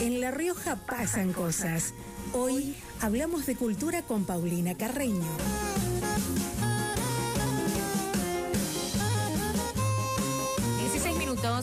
En La Rioja pasan cosas. Hoy hablamos de cultura con Paulina Carreño.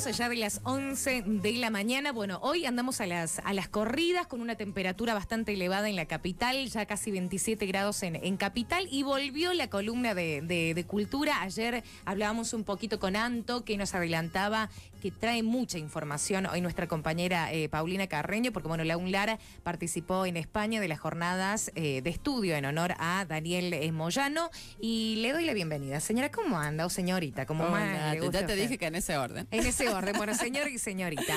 Allá de las 11 de la mañana. Bueno, hoy andamos a las corridas con una temperatura bastante elevada en la capital, ya casi 27 grados en capital, y volvió la columna de cultura. Ayer hablábamos un poquito con Anto, que nos adelantaba que trae mucha información hoy nuestra compañera Paulina Carreño, porque bueno, la UNLAR participó en España de las jornadas de estudio en honor a Daniel Moyano, y le doy la bienvenida. Señora, ¿cómo anda? O señorita, ¿cómo más? Ya te dije que en ese orden. Ese orden, bueno, señor y señorita.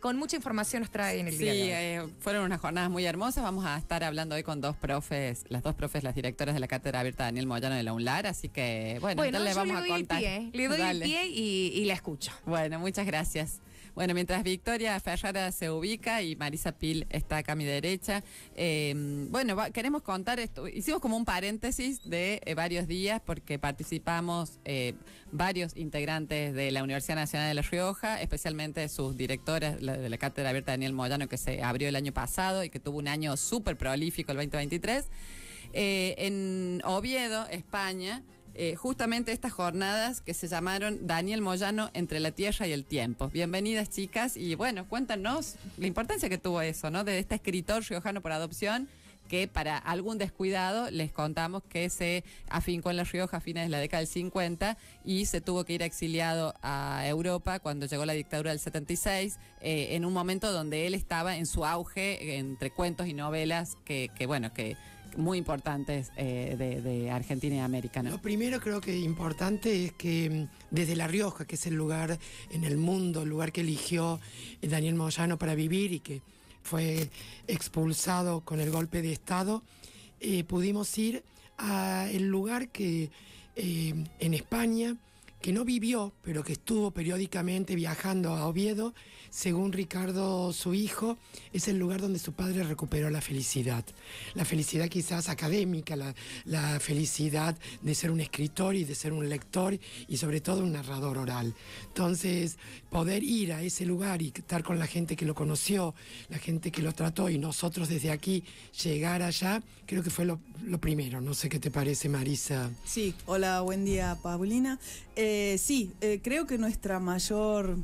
Con mucha información nos trae en el día. Sí, fueron unas jornadas muy hermosas. Vamos a estar hablando hoy con las dos profes, las directoras de la Cátedra Abierta Daniel Moyano de la UNLAR, así que, bueno entonces le vamos a contar. Le doy el pie y la escucho. Bueno, muchas gracias. Bueno, mientras Victoria Ferrara se ubica y Marisa Pil está acá a mi derecha, queremos contar esto. Hicimos como un paréntesis de varios días porque participamos varios integrantes de la Universidad Nacional de La Rioja, especialmente sus directoras de la Cátedra Abierta Daniel Moyano, que se abrió el año pasado y que tuvo un año súper prolífico, el 2023, en Oviedo, España. Justamente estas jornadas que se llamaron Daniel Moyano entre la tierra y el tiempo. Bienvenidas, chicas, y bueno, cuéntanos la importancia que tuvo eso, ¿no? De este escritor riojano por adopción que para algún descuidado les contamos que se afincó en La Rioja a fines de la década del 50 y se tuvo que ir exiliado a Europa cuando llegó la dictadura del 76, en un momento donde él estaba en su auge entre cuentos y novelas que muy importantes de Argentina y América, ¿no? Lo primero creo que importante es que desde La Rioja, que es el lugar en el mundo, el lugar que eligió Daniel Moyano para vivir y que fue expulsado con el golpe de Estado, pudimos ir a el lugar que en España, que no vivió, pero que estuvo periódicamente viajando a Oviedo, según Ricardo, su hijo, es el lugar donde su padre recuperó la felicidad quizás académica, la felicidad de ser un escritor y de ser un lector y sobre todo un narrador oral. Entonces, poder ir a ese lugar y estar con la gente que lo conoció, la gente que lo trató y nosotros desde aquí llegar allá, creo que fue lo primero. No sé qué te parece, Marisa. Sí, hola, buen día, Paulina. Creo que nuestra mayor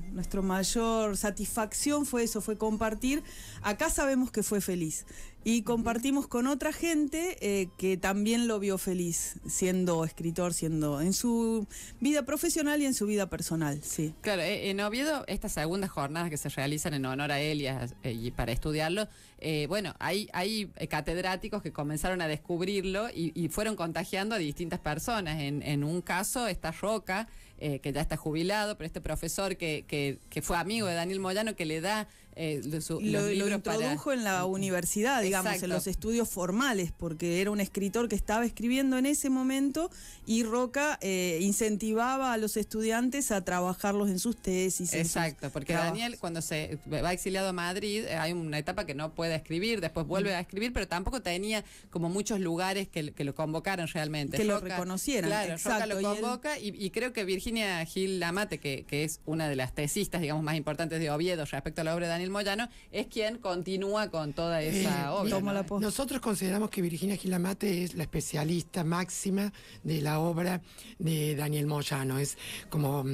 satisfacción fue eso, fue compartir. Acá sabemos que fue feliz y compartimos con otra gente que también lo vio feliz, siendo escritor, siendo en su vida profesional y en su vida personal, sí. Claro, en Oviedo, estas segundas jornadas que se realizan en honor a él y para estudiarlo, hay catedráticos que comenzaron a descubrirlo y furon contagiando a distintas personas. En un caso está Roca, que ya está jubilado, pero este profesor que fue amigo de Daniel Moyano, que le da los libros introdujo en la universidad, digamos. Exacto. En los estudios formales, porque era un escritor que estaba escribiendo en ese momento y Roca incentivaba a los estudiantes a trabajarlos en sus tesis. Exacto, porque Daniel cuando se va exiliado a Madrid, hay una etapa que no puede escribir, después vuelve a escribir, pero tampoco tenía como muchos lugares que lo convocaran realmente. Que Roca, lo reconocieran. Claro, exacto, Roca lo convoca y creo que Virginia Gil-Amate, que es una de las tesistas, digamos, más importantes de Oviedo respecto a la obra de Daniel Moyano, es quien continúa con toda esa obra, ¿no? Nosotros consideramos que Virginia Gil-Amate es la especialista máxima de la obra de Daniel Moyano. Es como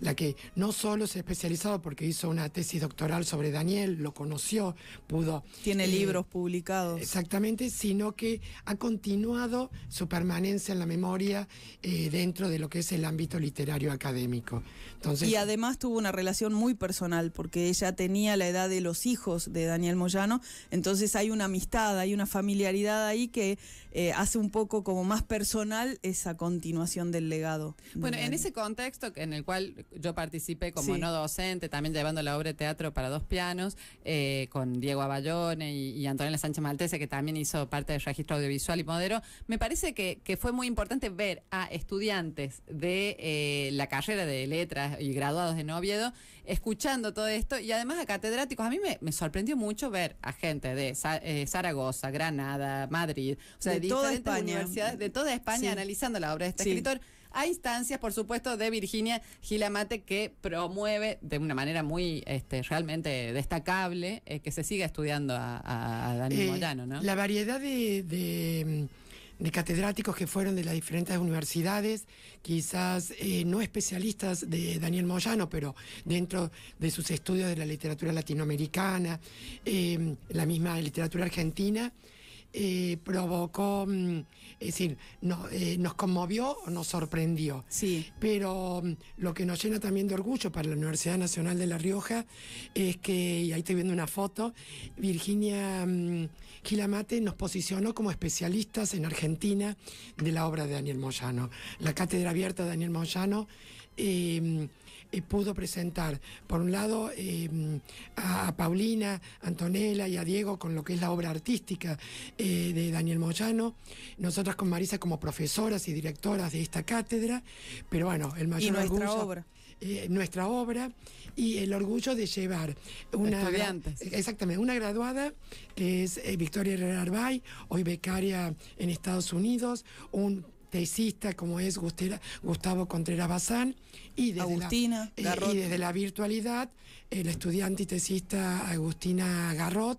la que no solo se ha especializado porque hizo una tesis doctoral sobre Daniel, lo conoció, pudo... Tiene libros publicados. Exactamente, sino que ha continuado su permanencia en la memoria dentro de lo que es el ámbito literario académico. Entonces, y además tuvo una relación muy personal, porque ella tenía la edad de los hijos de Daniel Moyano, entonces hay una amistad, hay una familiaridad ahí que hace un poco como más personal esa continuación del legado. Bueno, en ese contexto en el cual yo participé como no docente, también llevando la obra de teatro para dos pianos, con Diego Abayone y Antonella Sánchez Maltese, que también hizo parte del registro audiovisual y modelo, me parece que fue muy importante ver a estudiantes de la carrera de letras y graduados en Oviedo, escuchando todo esto, y además a catedráticos. A mí me sorprendió mucho ver a gente de Zaragoza, Granada, Madrid, o sea, de toda España, analizando la obra de este escritor. a instancias, por supuesto, de Virginia Gil-Amate, que promueve de una manera muy realmente destacable que se siga estudiando a Daniel Moyano, ¿no? La variedad de catedráticos que fueron de las diferentes universidades, quizás no especialistas de Daniel Moyano, pero dentro de sus estudios de la literatura latinoamericana, la misma literatura argentina, provocó, es decir, nos conmovió, nos sorprendió. Sí. Pero lo que nos llena también de orgullo para la Universidad Nacional de La Rioja es que, y ahí estoy viendo una foto, Virginia Gil-Amate nos posicionó como especialistas en Argentina de la obra de Daniel Moyano. La Cátedra Abierta Daniel Moyano pudo presentar, por un lado, a Paulina, Antonella y a Diego con lo que es la obra artística de Daniel Moyano, nosotras con Marisa como profesoras y directoras de esta cátedra, pero bueno, el mayor orgullo... nuestra obra y el orgullo de llevar una estudiante, exactamente, una graduada que es Victoria Herrera Arbay, hoy becaria en Estados Unidos, un tesista como es Gustavo Contreras Bazán, y desde Agustina Garrot, y desde la virtualidad, la estudiante y tesista Agustina Garrot.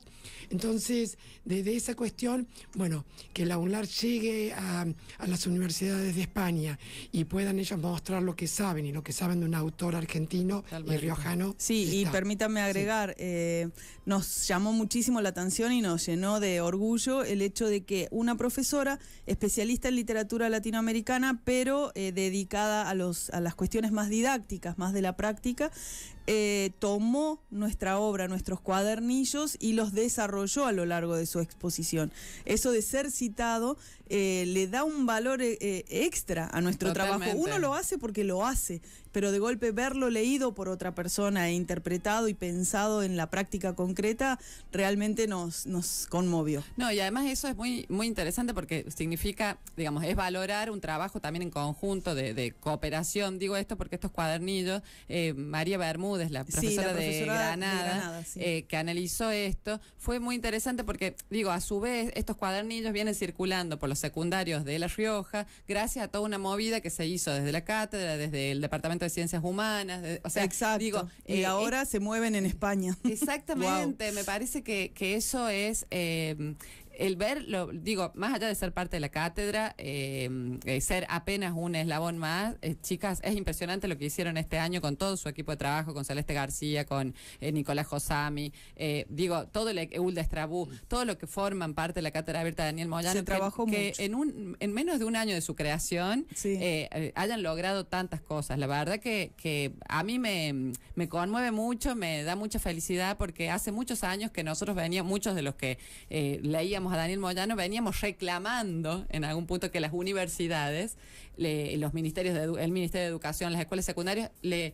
Entonces, desde esa cuestión, bueno, que la UNLAR llegue a las universidades de España y puedan ellos mostrar lo que saben, y lo que saben de un autor argentino y riojano. Sí, y permítanme agregar, sí, nos llamó muchísimo la atención y nos llenó de orgullo el hecho de que una profesora especialista en literatura latinoamericana, pero dedicada a las cuestiones más didácticas, más de la práctica, tomó nuestra obra, nuestros cuadernillos, y los desarrolló a lo largo de su exposición. Eso de ser citado le da un valor extra a nuestro trabajo. Uno lo hace porque lo hace, pero de golpe verlo leído por otra persona e interpretado y pensado en la práctica concreta realmente nos conmovió. No, y además eso es muy, muy interesante porque significa, digamos, es valorar un trabajo también en conjunto de cooperación. Digo esto porque estos cuadernillos, María Bermúdez, la profesora de Granada, sí, que analizó esto, fue muy interesante porque, digo, a su vez estos cuadernillos vienen circulando por los secundarios de La Rioja gracias a toda una movida que se hizo desde la cátedra, desde el Departamento de Ciencias Humanas, o sea, exacto, digo, y ahora se mueven en España. Exactamente, wow. Me parece que eso es... el verlo, digo, más allá de ser parte de la cátedra, ser apenas un eslabón más, chicas, es impresionante lo que hicieron este año con todo su equipo de trabajo, con Celeste García, con Nicolás Josami, digo, todo el Hulda Estrabú, todo lo que forman parte de la Cátedra Abierta de Daniel Moyano. Se trabajó mucho. En menos de un año de su creación, sí, hayan logrado tantas cosas. La verdad que a mí me conmueve mucho, me da mucha felicidad, porque hace muchos años que nosotros veníamos, muchos de los que leíamos a Daniel Moyano, veníamos reclamando en algún punto que las universidades, el Ministerio de Educación, las escuelas secundarias, le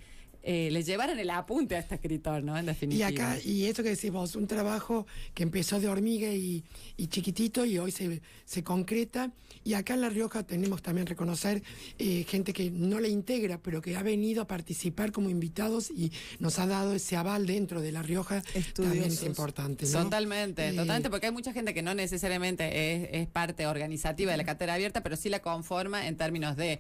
llevaron el apunte a este escritor, ¿no? En definitiva. Y esto que decís vos, un trabajo que empezó de hormiga y chiquitito, y hoy se concreta. Y acá en La Rioja tenemos también reconocer gente que no le integra, pero que ha venido a participar como invitados y nos ha dado ese aval dentro de La Rioja. Estudiosos. También es importante, ¿no? Totalmente, totalmente, porque hay mucha gente que no necesariamente es parte organizativa de la Cátedra Abierta, pero sí la conforma en términos de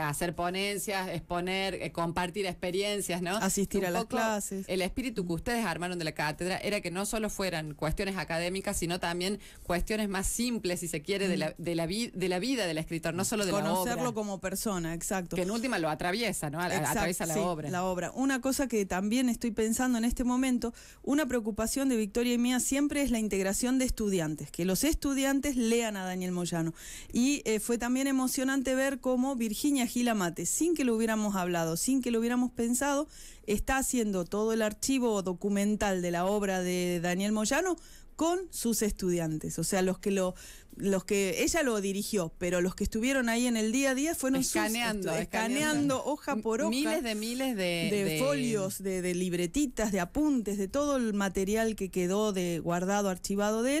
hacer ponencias, exponer, compartir experiencias, ¿no? Asistir a las clases. El espíritu que ustedes armaron de la cátedra era que no solo fueran cuestiones académicas, sino también cuestiones más simples, si se quiere, de la vida del escritor, no solo de la obra. Conocerlo como persona, exacto. Que en última lo atraviesa, ¿no? Exacto, atraviesa la, sí, obra. La obra. Una cosa que también estoy pensando en este momento, una preocupación de Victoria y mía siempre es la integración de estudiantes, que los estudiantes lean a Daniel Moyano. Y fue también emocionante ver cómo Virginia Gil-Amate, sin que lo hubiéramos hablado, sin que lo hubiéramos pensado, está haciendo todo el archivo documental de la obra de Daniel Moyano con sus estudiantes, o sea, los que ella lo dirigió, pero los que estuvieron ahí en el día a día fueron escaneando hoja por hoja, miles de folios, de libretitas, de apuntes, de todo el material que quedó guardado, archivado de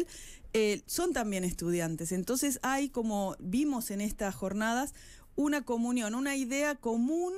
él. Son también estudiantes, entonces hay, como vimos en estas jornadas, una comunión, una idea común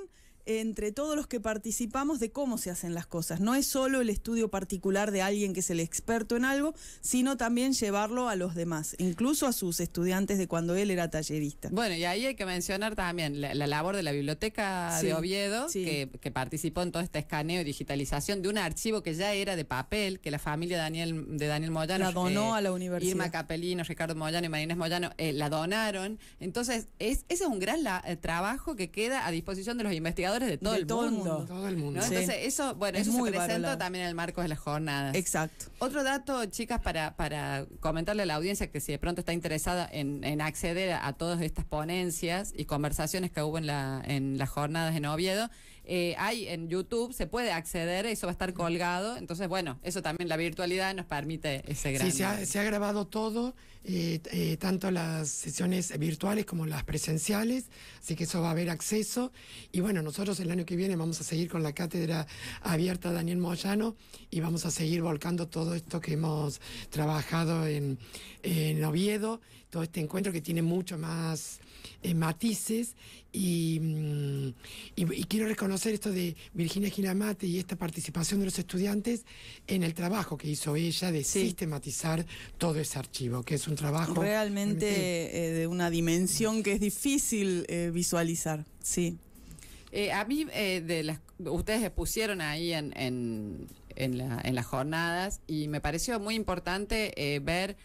entre todos los que participamos de cómo se hacen las cosas. No es solo el estudio particular de alguien que es el experto en algo, sino también llevarlo a los demás, incluso a sus estudiantes de cuando él era tallerista. Bueno, y ahí hay que mencionar también la labor de la biblioteca de Oviedo, que participó en todo este escaneo y digitalización de un archivo que ya era de papel, que la familia de Daniel Moyano la donó a la universidad. Irma Capelino, Ricardo Moyano y Marinés Moyano la donaron. Entonces, ese es un gran trabajo que queda a disposición de los investigadores de todo el mundo. ¿No? Sí. Entonces eso, bueno, eso se presentó también en el marco de las jornadas. Exacto. Otro dato, chicas, para comentarle a la audiencia que si de pronto está interesada en acceder a todas estas ponencias y conversaciones que hubo en las jornadas en Oviedo, hay en YouTube, se puede acceder, eso va a estar colgado. Entonces, bueno, eso también, la virtualidad nos permite ese gran... Sí, se ha grabado todo, tanto las sesiones virtuales como las presenciales, así que eso va a haber acceso. Y bueno, nosotros el año que viene vamos a seguir con la Cátedra Abierta Daniel Moyano y vamos a seguir volcando todo esto que hemos trabajado en Oviedo, todo este encuentro que tiene mucho más matices. Y quiero reconocer esto de Virginia Gil-Amate y esta participación de los estudiantes en el trabajo que hizo ella de sistematizar todo ese archivo, que es un trabajo... Realmente de una dimensión que es difícil visualizar, sí. A mí, ustedes expusieron ahí en las jornadas y me pareció muy importante ver...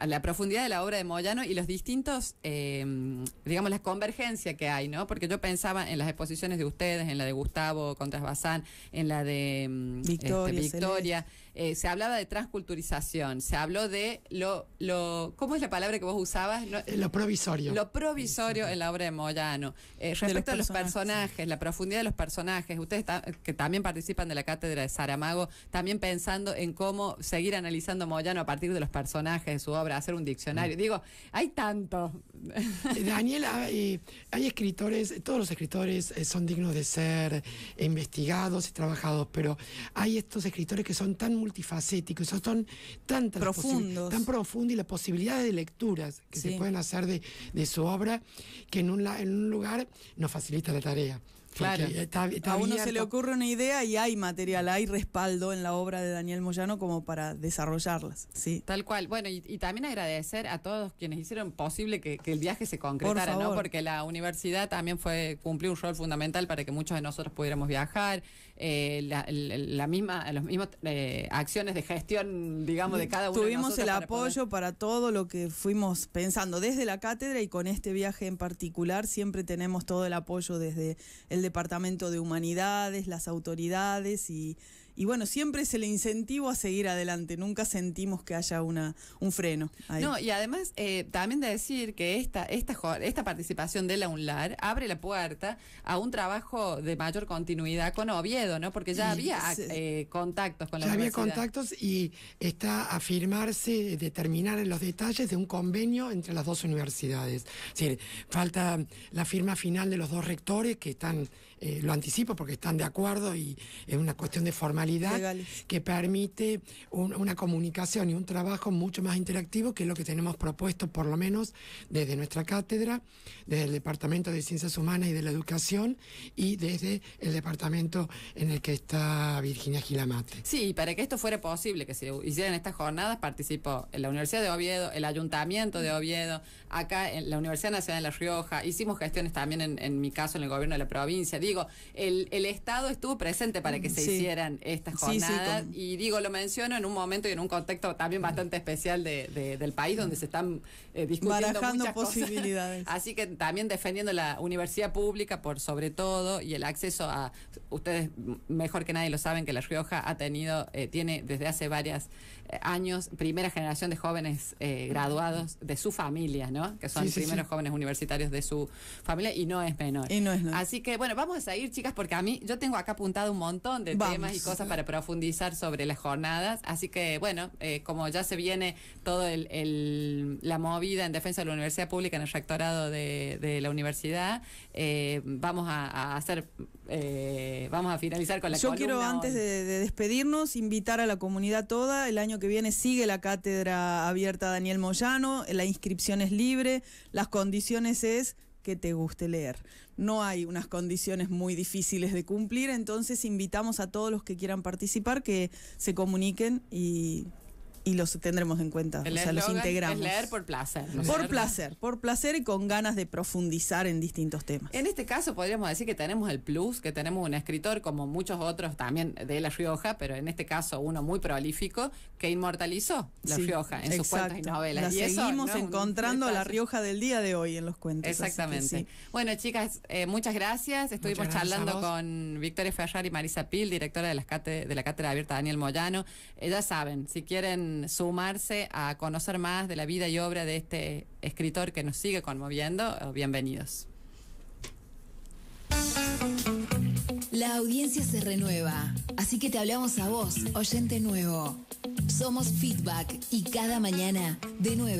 La profundidad de la obra de Moyano y los distintos, digamos, las convergencias que hay, ¿no? Porque yo pensaba en las exposiciones de ustedes, en la de Gustavo Contreras Bazán, en la de Victoria. Se hablaba de transculturización, se habló de ¿cómo es la palabra que vos usabas? ¿No? Lo provisorio. Lo provisorio en la obra de Moyano. Respecto a los personajes, la profundidad de los personajes, ustedes que también participan de la cátedra de Saramago, también pensando en cómo seguir analizando Moyano a partir de los personajes de su obra, hacer un diccionario. Digo, hay tanto. Daniela, hay escritores, todos los escritores son dignos de ser investigados y trabajados, pero hay estos escritores que son tan multifacéticos, son tan profundos y las posibilidades de lecturas que se pueden hacer de su obra, que en un lugar nos facilita la tarea. Claro, a uno se le ocurre una idea y hay material, hay respaldo en la obra de Daniel Moyano como para desarrollarlas. Sí. Tal cual. Bueno, y también agradecer a todos quienes hicieron posible que el viaje se concretara, ¿no? Porque la universidad también cumplió un rol fundamental para que muchos de nosotros pudiéramos viajar. Las mismas acciones de gestión, digamos, de cada uno de nosotros. Tuvimos el apoyo para todo lo que fuimos pensando desde la cátedra y con este viaje en particular siempre tenemos todo el apoyo desde el Departamento de Humanidades, las autoridades y bueno, siempre es el incentivo a seguir adelante, nunca sentimos que haya un freno ahí. No, y además también de decir que esta participación de la UNLAR abre la puerta a un trabajo de mayor continuidad con Oviedo, ¿no? Porque ya había contactos con la universidad. Ya había contactos y está a firmarse, determinar los detalles de un convenio entre las dos universidades. Es decir, falta la firma final de los dos rectores que están, lo anticipo porque están de acuerdo y es una cuestión de formalidad. Que permite una comunicación y un trabajo mucho más interactivo, que es lo que tenemos propuesto, por lo menos desde nuestra cátedra, desde el Departamento de Ciencias Humanas y de la Educación y desde el departamento en el que está Virginia Gil-Amate. Sí, y para que esto fuera posible, que se hicieran estas jornadas, participó en la Universidad de Oviedo, el Ayuntamiento de Oviedo, acá en la Universidad Nacional de La Rioja, hicimos gestiones también en mi caso en el gobierno de la provincia. Digo, el Estado estuvo presente para que se hicieran estas jornadas, y digo, lo menciono en un momento y en un contexto también bastante especial del país, donde se están discutiendo muchas posibilidades. Cosas. Así que también defendiendo la universidad pública por sobre todo, y el acceso a, ustedes mejor que nadie lo saben, que La Rioja ha tenido, tiene desde hace varios años, primera generación de jóvenes graduados de su familia, ¿no? Que son primeros jóvenes universitarios de su familia, y no es menor. Y no es menor. Así que, bueno, vamos a ir, chicas, porque yo tengo acá apuntado un montón de temas y cosas para profundizar sobre las jornadas, así que bueno, como ya se viene todo la movida en defensa de la universidad pública en el rectorado de la universidad, vamos a hacer, vamos a finalizar con la columna. Yo quiero, antes de despedirnos, invitar a la comunidad toda, el año que viene sigue la Cátedra Abierta Daniel Moyano, la inscripción es libre, las condiciones es que te guste leer. No hay unas condiciones muy difíciles de cumplir, entonces invitamos a todos los que quieran participar que se comuniquen y los tendremos en cuenta, o sea, los integramos. Es leer por placer. ¿No? Por placer y con ganas de profundizar en distintos temas. En este caso podríamos decir que tenemos el plus, que tenemos un escritor como muchos otros también de La Rioja, pero en este caso uno muy prolífico que inmortalizó La Rioja en sus cuentos y novelas. La seguimos encontrando La Rioja del día de hoy en los cuentos. Exactamente. Sí. Bueno, chicas, muchas gracias. Estuvimos charlando con Victoria Ferrara y Marisa Pil, directora de la Cátedra Abierta Daniel Moyano. Ya saben, si quieren sumarse a conocer más de la vida y obra de este escritor que nos sigue conmoviendo, bienvenidos. La audiencia se renueva, así que te hablamos a vos, oyente nuevo. Somos Feedback y cada mañana de 9.